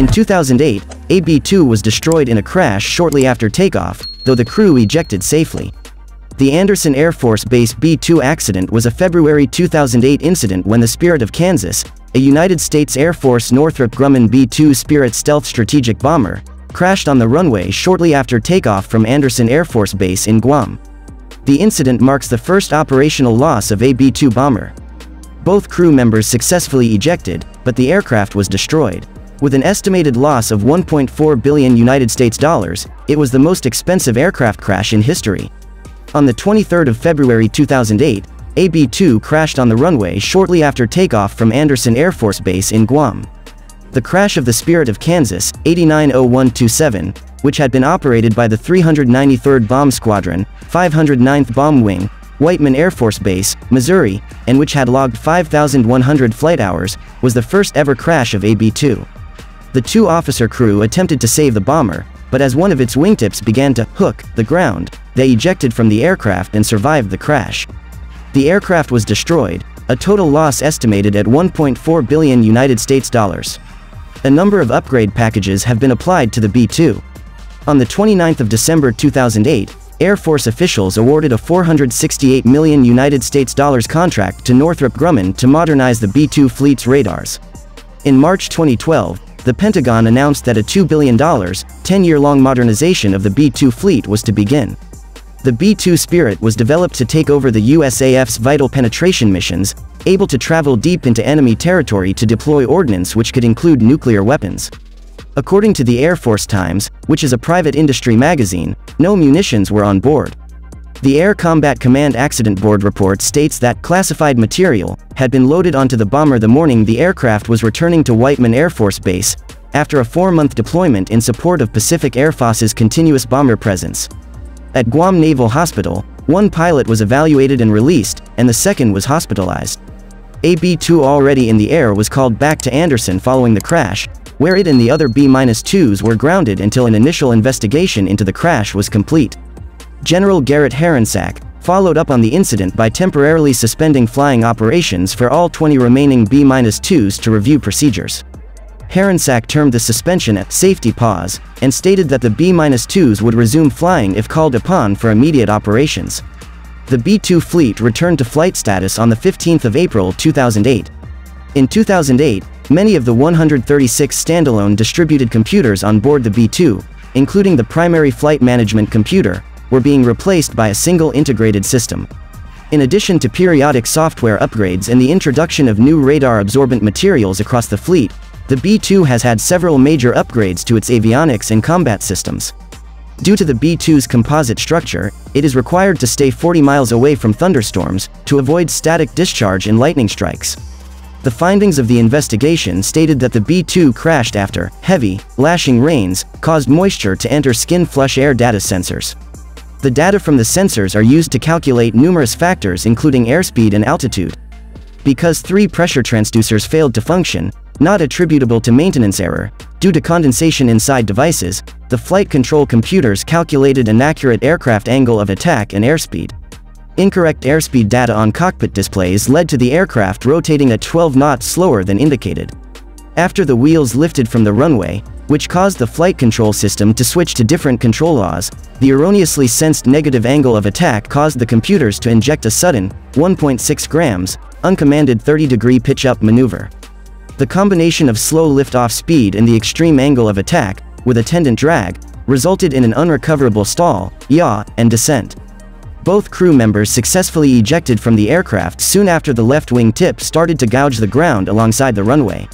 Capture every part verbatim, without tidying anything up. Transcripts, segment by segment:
In two thousand eight, a B two was destroyed in a crash shortly after takeoff, though the crew ejected safely. The Andersen Air Force Base B two accident was a February two thousand eight incident when the Spirit of Kansas, a United States Air Force Northrop Grumman B two Spirit stealth strategic bomber, crashed on the runway shortly after takeoff from Andersen Air Force Base in Guam. The incident marks the first operational loss of a B two bomber. Both crew members successfully ejected, but the aircraft was destroyed. With an estimated loss of one point four billion United States dollars, it was the most expensive aircraft crash in history. On the twenty-third of February two thousand eight, a B two crashed on the runway shortly after takeoff from Andersen Air Force Base in Guam. The crash of the Spirit of Kansas, eight nine zero one two seven, which had been operated by the three hundred ninety-third Bomb Squadron, five hundred ninth Bomb Wing, Whiteman Air Force Base, Missouri, and which had logged five thousand one hundred flight hours, was the first ever crash of a B two. The two-officer crew attempted to save the bomber, but as one of its wingtips began to hook the ground, they ejected from the aircraft and survived the crash. The aircraft was destroyed, a total loss estimated at one point four billion United States dollars. A number of upgrade packages have been applied to the B two. On the twenty-ninth of December two thousand eight, Air Force officials awarded a four hundred sixty-eight million United States dollars contract to Northrop Grumman to modernize the B two fleet's radars. In March twenty twelve, the Pentagon announced that a two billion dollar, ten-year-long modernization of the B two fleet was to begin. The B two Spirit was developed to take over the U S A F's vital penetration missions, able to travel deep into enemy territory to deploy ordnance which could include nuclear weapons. According to the Air Force Times, which is a private industry magazine, no munitions were on board. The Air Combat Command Accident Board report states that classified material had been loaded onto the bomber the morning the aircraft was returning to Whiteman Air Force Base, after a four-month deployment in support of Pacific Air Force's continuous bomber presence. At Guam Naval Hospital, one pilot was evaluated and released, and the second was hospitalized. A B two already in the air was called back to Andersen following the crash, where it and the other B twos were grounded until an initial investigation into the crash was complete. General Garrett Heronsack followed up on the incident by temporarily suspending flying operations for all twenty remaining B twos to review procedures. Heronsack termed the suspension a safety pause and stated that the B twos would resume flying if called upon for immediate operations. The B two fleet returned to flight status on the fifteenth of April two thousand eight. In two thousand eight, many of the one hundred thirty-six standalone distributed computers on board the B two, including the primary flight management computer, were being replaced by a single integrated system. In addition to periodic software upgrades and the introduction of new radar-absorbent materials across the fleet, the B two has had several major upgrades to its avionics and combat systems. Due to the B two's composite structure, it is required to stay forty miles away from thunderstorms to avoid static discharge and lightning strikes. The findings of the investigation stated that the B two crashed after heavy, lashing rains caused moisture to enter skin flush air data sensors. The data from the sensors are used to calculate numerous factors including airspeed and altitude. Because three pressure transducers failed to function, not attributable to maintenance error, due to condensation inside devices, the flight control computers calculated an accurate aircraft angle of attack and airspeed. Incorrect airspeed data on cockpit displays led to the aircraft rotating at twelve knots slower than indicated. After the wheels lifted from the runway, which caused the flight control system to switch to different control laws, the erroneously sensed negative angle of attack caused the computers to inject a sudden, one point six grams, uncommanded thirty degree pitch-up maneuver. The combination of slow lift-off speed and the extreme angle of attack, with attendant drag, resulted in an unrecoverable stall, yaw, and descent. Both crew members successfully ejected from the aircraft soon after the left wing tip started to gouge the ground alongside the runway.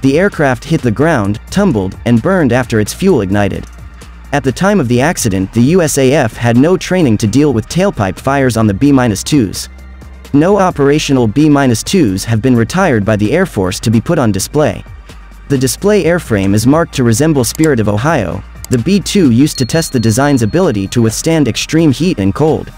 The aircraft hit the ground, tumbled, and burned after its fuel ignited. At the time of the accident, the U S A F had no training to deal with tailpipe fires on the B twos. No operational B twos have been retired by the Air Force to be put on display. The display airframe is marked to resemble Spirit of Ohio. The B two used to test the design's ability to withstand extreme heat and cold.